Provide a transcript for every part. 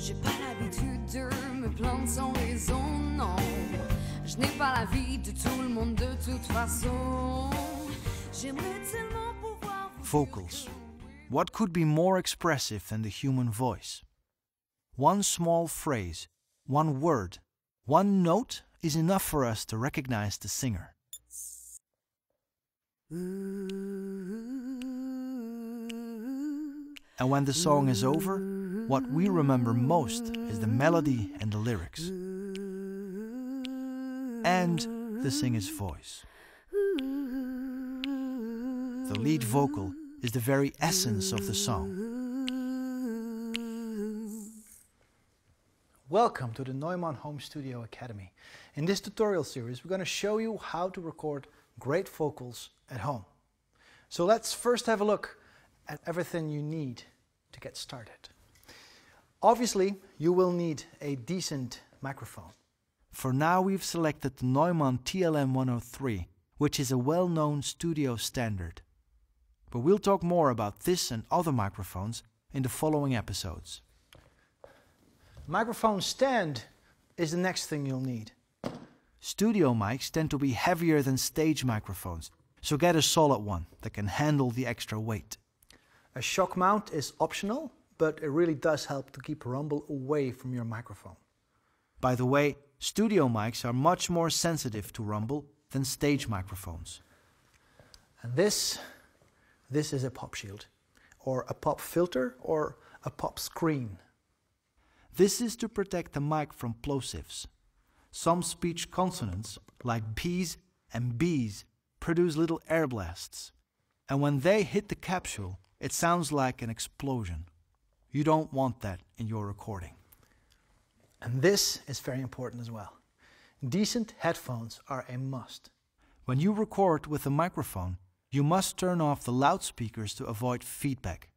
J'ai pas l'habitude de me plaindre sans raison, non. Je n'ai pas la vie de tout le monde de toute façon. J'aimerais tellement pouvoir... Vocals. What could be more expressive than the human voice? One small phrase, one word, one note is enough for us to recognize the singer. And when the song is over, what we remember most is the melody and the lyrics. And the singer's voice. The lead vocal is the very essence of the song. Welcome to the Neumann Home Studio Academy. In this tutorial series, we're going to show you how to record great vocals at home. So let's first have a look at everything you need to get started. Obviously, you will need a decent microphone. For now, we've selected the Neumann TLM-103, which is a well-known studio standard. But we'll talk more about this and other microphones in the following episodes. Microphone stand is the next thing you'll need. Studio mics tend to be heavier than stage microphones, so get a solid one that can handle the extra weight. A shock mount is optional, but it really does help to keep rumble away from your microphone. By the way, studio mics are much more sensitive to rumble than stage microphones. And this is a pop shield, or a pop filter, or a pop screen. This is to protect the mic from plosives. Some speech consonants, like P's and B's, produce little air blasts. And when they hit the capsule, it sounds like an explosion. You don't want that in your recording. And this is very important as well. Decent headphones are a must. When you record with a microphone, you must turn off the loudspeakers to avoid feedback.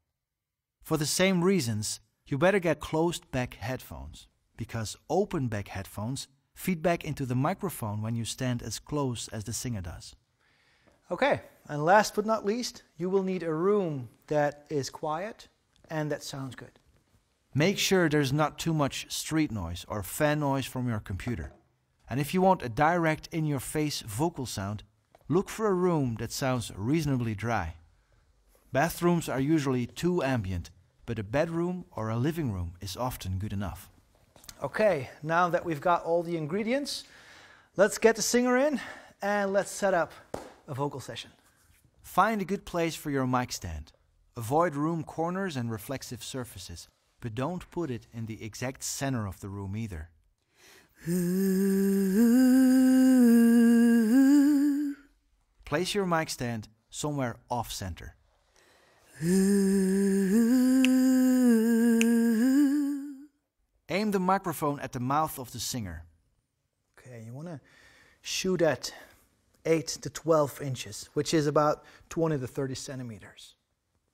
For the same reasons, you better get closed-back headphones, because open-back headphones feed back into the microphone when you stand as close as the singer does. Okay, and last but not least, you will need a room that is quiet and that sounds good. Make sure there's not too much street noise or fan noise from your computer. And if you want a direct in-your-face vocal sound, look for a room that sounds reasonably dry. Bathrooms are usually too ambient, but a bedroom or a living room is often good enough. Okay, now that we've got all the ingredients, let's get the singer in and let's set up a vocal session. Find a good place for your mic stand. Avoid room corners and reflexive surfaces, but don't put it in the exact center of the room either. Place your mic stand somewhere off-center. Aim the microphone at the mouth of the singer. Okay, you want to shoot at 8 to 12 inches, which is about 20 to 30 centimeters.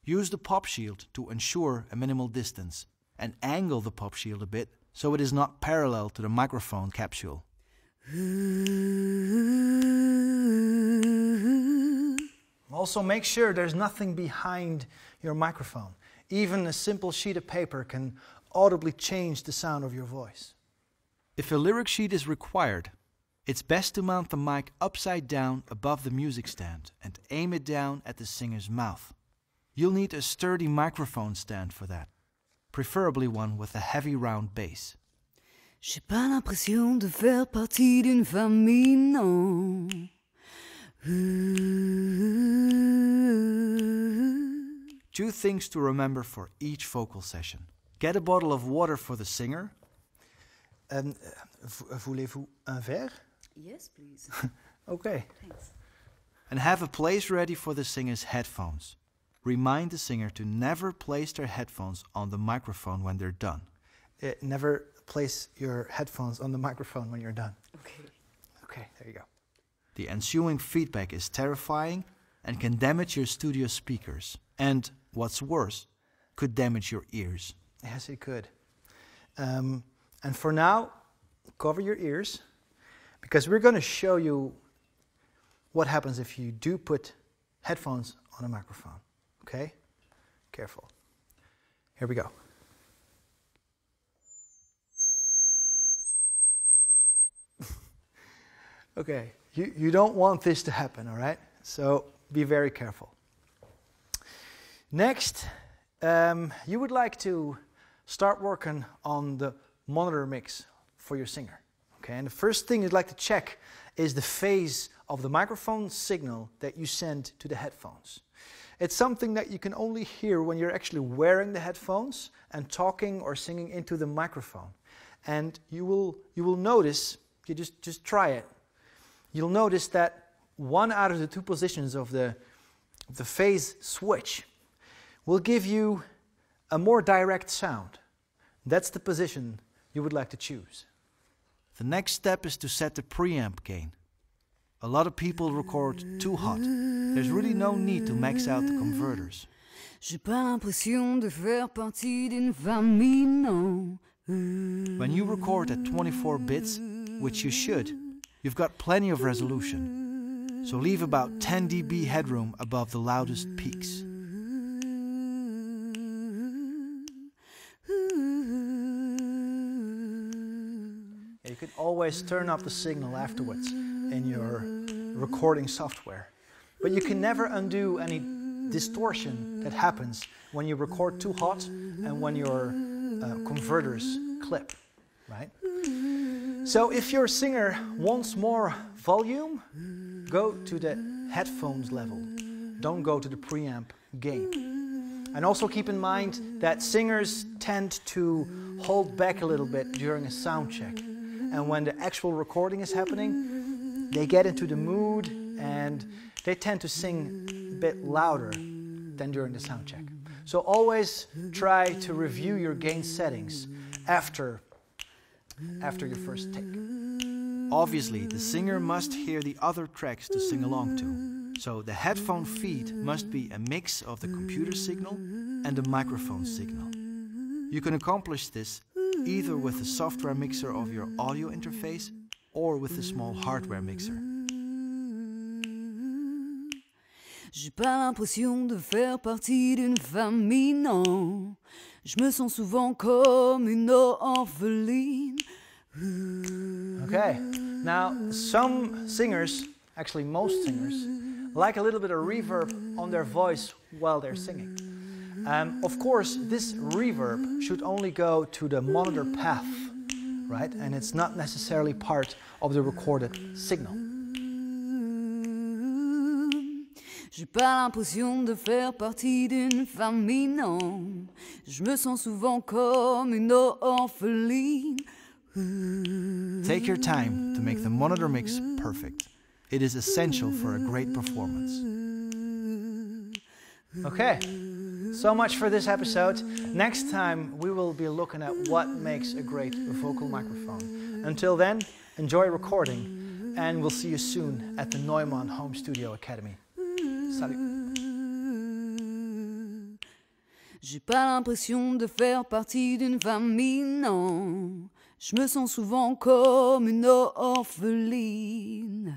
Use the pop shield to ensure a minimal distance and angle the pop shield a bit so it is not parallel to the microphone capsule. Also, make sure there's nothing behind your microphone. Even a simple sheet of paper can audibly change the sound of your voice. If a lyric sheet is required, it's best to mount the mic upside down above the music stand and aim it down at the singer's mouth. You'll need a sturdy microphone stand for that, preferably one with a heavy round base. J'ai pas l'impression de faire partie d'une famille, non. Two things to remember for each vocal session. Get a bottle of water for the singer. Voulez-vous un verre? Yes, please. Okay. Thanks. And have a place ready for the singer's headphones. Remind the singer to never place their headphones on the microphone when they're done. Never place your headphones on the microphone when you're done. Okay. Okay, there you go. The ensuing feedback is terrifying and can damage your studio speakers. And what's worse, could damage your ears. Yes, it could. And for now, cover your ears, because we're going to show you what happens if you do put headphones on a microphone, okay? Careful. Here we go. Okay, you don't want this to happen, all right? So be very careful. Next, you would like to start working on the monitor mix for your singer. Okay, and the first thing you'd like to check is the phase of the microphone signal that you send to the headphones. It's something that you can only hear when you're actually wearing the headphones and talking or singing into the microphone. And you will notice, you just try it. You'll notice that one out of the two positions of the phase switch will give you a more direct sound. That's the position you would like to choose. The next step is to set the preamp gain. A lot of people record too hot. There's really no need to max out the converters. When you record at 24 bits, which you should, you've got plenty of resolution. So leave about 10 dB headroom above the loudest peaks. You can always turn up the signal afterwards in your recording software. But you can never undo any distortion that happens when you record too hot and when your converters clip, right? So if your singer wants more volume, go to the headphones level. Don't go to the preamp gain. And also keep in mind that singers tend to hold back a little bit during a sound check. And when the actual recording is happening, they get into the mood and they tend to sing a bit louder than during the sound check. So always try to review your gain settings after your first take. Obviously, the singer must hear the other tracks to sing along to. So the headphone feed must be a mix of the computer signal and the microphone signal. You can accomplish this either with the software mixer of your audio interface or with a small hardware mixer. J'ai pas l'impression de faire partie d'une famille, non. Je me sens souvent comme une orpheline. Okay, now some singers, actually most singers, like a little bit of reverb on their voice while they're singing. Of course, this reverb should only go to the monitor path, right? And it's not necessarily part of the recorded signal. J'ai pas l'impression de faire partie d'une famille, non. Je me sens souvent comme une orpheline. Take your time to make the monitor mix perfect. It is essential for a great performance. Okay, so much for this episode. Next time we will be looking at what makes a great vocal microphone. Until then, enjoy recording and we'll see you soon at the Neumann Home Studio Academy. Salut. J'ai pas l'impression de faire partie d'une famille, non. Je me sens souvent comme une orpheline.